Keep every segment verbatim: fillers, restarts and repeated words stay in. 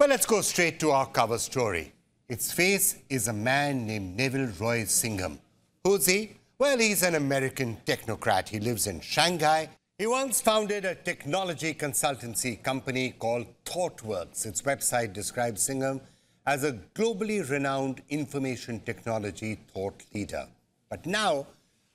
But let's go straight to our cover story. Its face is a man named Neville Roy Singham. Who's he? Well, he's an American technocrat. He lives in Shanghai. He once founded a technology consultancy company called ThoughtWorks. Its website describes Singham as a globally renowned information technology thought leader. But now,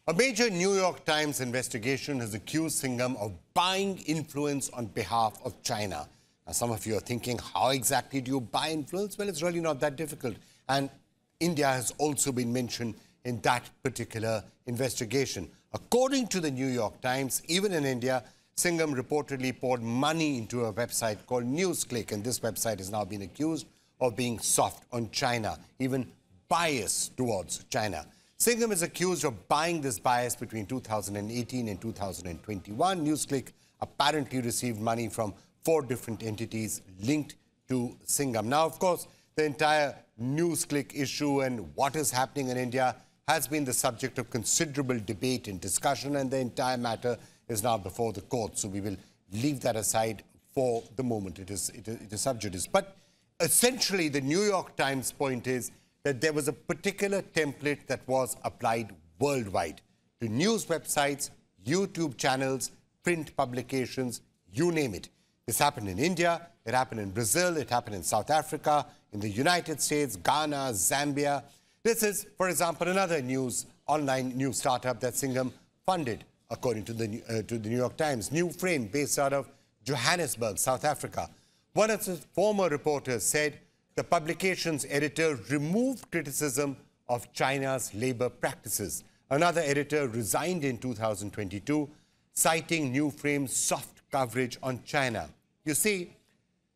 a major New York Times investigation has accused Singham of buying influence on behalf of China. Now, some of you are thinking, how exactly do you buy influence? Well, it's really not that difficult. And India has also been mentioned in that particular investigation. According to the New York Times, even in India, Singham reportedly poured money into a website called NewsClick, and this website has now been accused of being soft on China, even biased towards China. Singham is accused of buying this bias between two thousand eighteen and two thousand twenty-one. NewsClick apparently received money from four different entities linked to Singham. Now, of course, the entire NewsClick issue and what is happening in India has been the subject of considerable debate and discussion, and the entire matter is now before the court. So we will leave that aside for the moment. It is, it is, it is sub judice. But essentially, the New York Times point is that there was a particular template that was applied worldwide to news websites, YouTube channels, print publications, you name it. This happened in India, it happened in Brazil, it happened in South Africa, in the United States, Ghana, Zambia. This is, for example, another news online news startup that Singham funded, according to the, uh, to the New York Times. New Frame, based out of Johannesburg, South Africa. One of his former reporters said the publication's editor removed criticism of China's labor practices. Another editor resigned in two thousand twenty-two, citing New Frame's soft coverage on China. You see,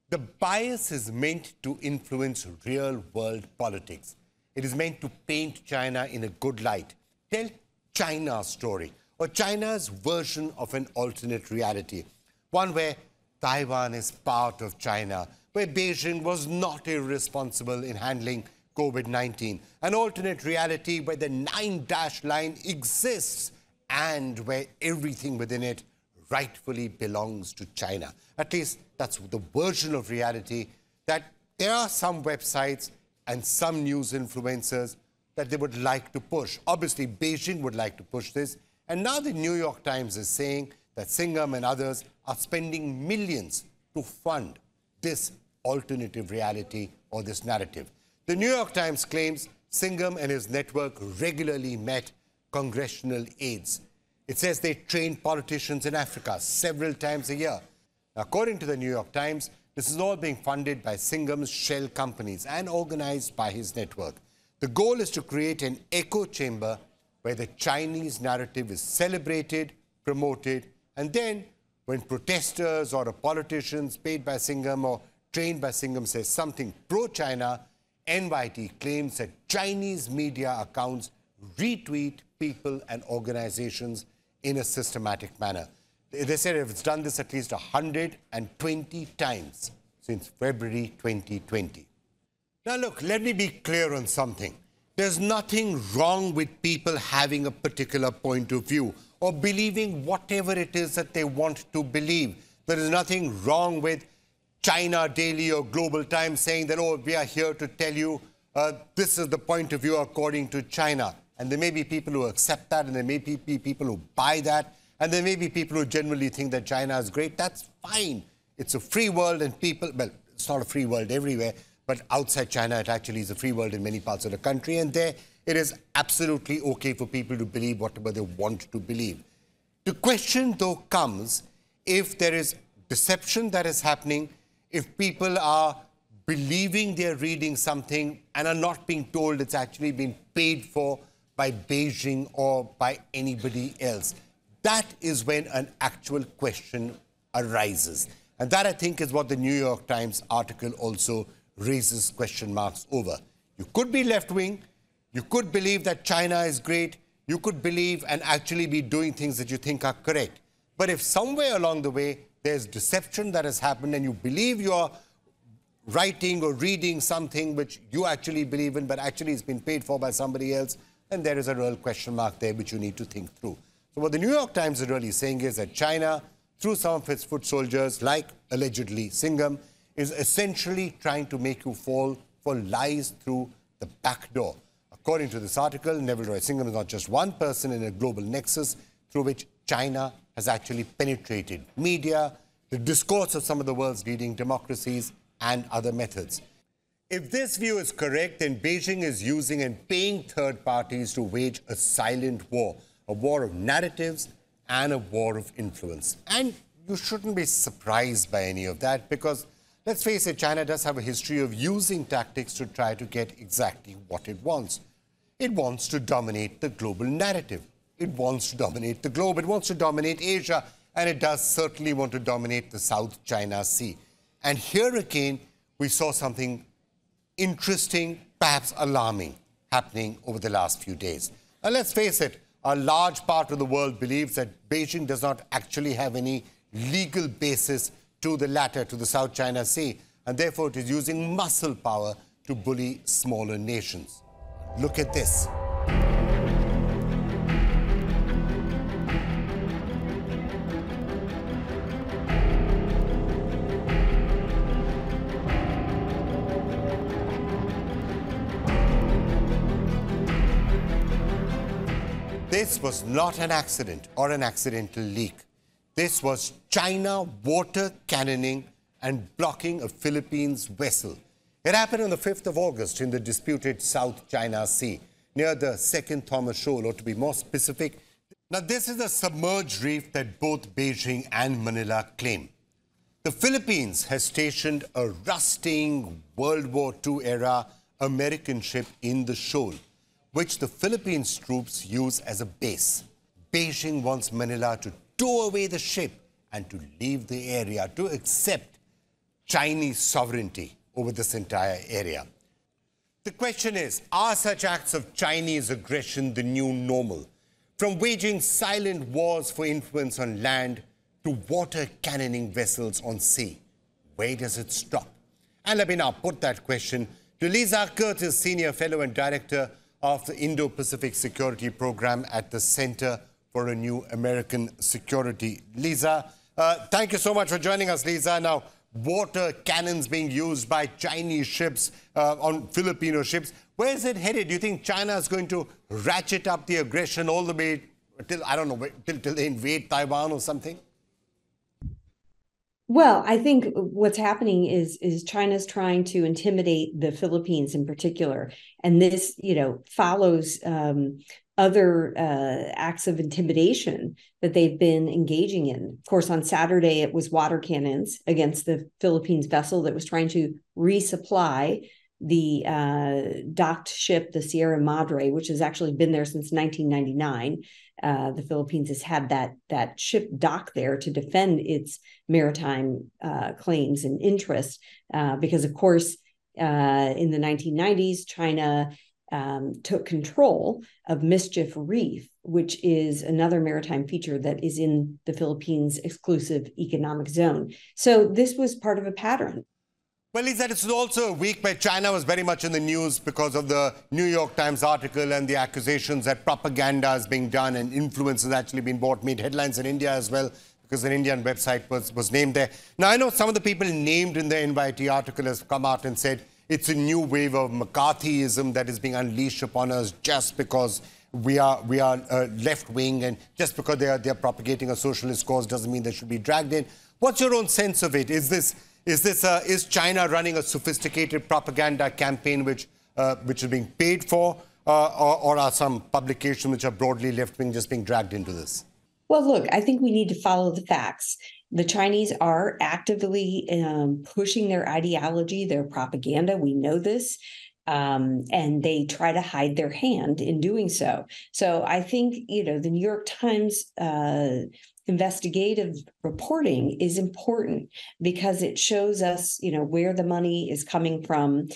the bias is meant to influence real-world politics. It is meant to paint China in a good light, tell China's story, or China's version of an alternate reality, one where Taiwan is part of China, where Beijing was not irresponsible in handling COVID nineteen, an alternate reality where the nine-dash line exists and where everything within it rightfully belongs to China. At least that's the version of reality that there are some websites and some news influencers that they would like to push. Obviously, Beijing would like to push this. And now the New York Times is saying that Singham and others are spending millions to fund this alternative reality or this narrative. The New York Times claims Singham and his network regularly met congressional aides. It says they trained politicians in Africa several times a year. According to the New York Times, this is all being funded by Singham's shell companies and organized by his network. The goal is to create an echo chamber where the Chinese narrative is celebrated, promoted, and then when protesters or politicians paid by Singham or trained by Singham says something pro-China, N Y T claims that Chinese media accounts retweet people and organizations in a systematic manner. They said it's done this at least one hundred twenty times since February twenty twenty. Now look, let me be clear on something. There's nothing wrong with people having a particular point of view or believing whatever it is that they want to believe. There is nothing wrong with China Daily or Global Times saying that, oh, we are here to tell you uh, this is the point of view according to China. And there may be people who accept that, and there may be people who buy that. And there may be people who generally think that China is great. That's fine. It's a free world and people... Well, it's not a free world everywhere, but outside China, it actually is a free world in many parts of the country. And there, it is absolutely okay for people to believe whatever they want to believe. The question, though, comes if there is deception that is happening, if people are believing they're reading something and are not being told it's actually been paid for by Beijing or by anybody else. That is when an actual question arises. And that, I think, is what the New York Times article also raises question marks over. You could be left-wing. You could believe that China is great. You could believe and actually be doing things that you think are correct. But if somewhere along the way there's deception that has happened and you believe you're writing or reading something which you actually believe in but actually has been paid for by somebody else, then there is a real question mark there which you need to think through. So what the New York Times is really saying is that China, through some of its foot soldiers, like allegedly Singham, is essentially trying to make you fall for lies through the back door. According to this article, Neville Roy Singham is not just one person in a global nexus through which China has actually penetrated media, the discourse of some of the world's leading democracies, and other methods. If this view is correct, then Beijing is using and paying third parties to wage a silent war, a war of narratives and a war of influence. And you shouldn't be surprised by any of that because, let's face it, China does have a history of using tactics to try to get exactly what it wants. It wants to dominate the global narrative. It wants to dominate the globe. It wants to dominate Asia. And it does certainly want to dominate the South China Sea. And here again, we saw something interesting, perhaps alarming, happening over the last few days. And let's face it, a large part of the world believes that Beijing does not actually have any legal basis to the latter, to the South China Sea, and therefore it is using muscle power to bully smaller nations. Look at this. This was not an accident or an accidental leak. This was China water cannoning and blocking a Philippines vessel. It happened on the fifth of August in the disputed South China Sea, near the Second Thomas Shoal, or to be more specific. Now, this is a submerged reef that both Beijing and Manila claim. The Philippines has stationed a rusting World War Two era American ship in the shoal, which the Philippines troops use as a base. Beijing wants Manila to tow away the ship and to leave the area, to accept Chinese sovereignty over this entire area. The question is, are such acts of Chinese aggression the new normal? From waging silent wars for influence on land to water cannoning vessels on sea, where does it stop? And let me now put that question to Lisa Curtis, Senior Fellow and Director of the Indo-Pacific Security Program at the Center for a New American Security. Lisa, uh, thank you so much for joining us, Lisa. Now, water cannons being used by Chinese ships uh, on Filipino ships. Where is it headed? Do you think China is going to ratchet up the aggression all the way till, I don't know, till, till they invade Taiwan or something? Well, I think what's happening is is China's trying to intimidate the Philippines in particular. And this, you know, follows um, other uh, acts of intimidation that they've been engaging in. Of course, on Saturday, it was water cannons against the Philippines vessel that was trying to resupply the uh, docked ship, the Sierra Madre, which has actually been there since nineteen ninety-nine. Uh, the Philippines has had that, that ship docked there to defend its maritime uh, claims and interests uh, because, of course, uh, in the nineteen nineties, China Um, took control of Mischief Reef, which is another maritime feature that is in the Philippines' exclusive economic zone. So this was part of a pattern. Well, Lisa, it's also a week where China was very much in the news because of the New York Times article and the accusations that propaganda is being done and influence has actually been bought. Made headlines in India as well because an Indian website was, was named there. Now, I know some of the people named in the N Y T article has come out and said, it's a new wave of McCarthyism that is being unleashed upon us just because we are, we are uh, left-wing, and just because they are, they are propagating a socialist cause doesn't mean they should be dragged in. What's your own sense of it? Is this, is this, uh, is China running a sophisticated propaganda campaign which, uh, which is being paid for, uh, or, or are some publications which are broadly left-wing just being dragged into this? Well, look, I think we need to follow the facts. The Chinese are actively um, pushing their ideology, their propaganda. We know this, um, and they try to hide their hand in doing so. So I think, you know, the New York Times uh, investigative reporting is important because it shows us, you know, where the money is coming from.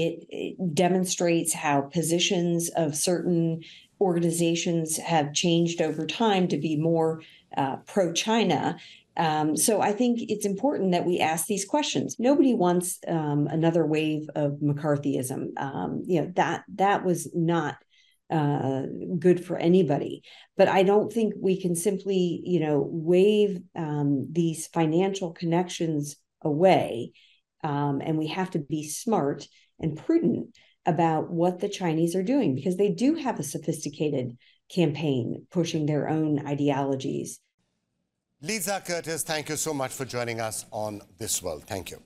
It, it demonstrates how positions of certain organizations have changed over time to be more uh, pro-China. Um, so I think it's important that we ask these questions. Nobody wants um, another wave of McCarthyism. Um, you know, that that was not uh, good for anybody. But I don't think we can simply, you know, wave um, these financial connections away Um, and we have to be smart and prudent about what the Chinese are doing, because they do have a sophisticated campaign pushing their own ideologies. Lisa Curtis, thank you so much for joining us on This World. Thank you.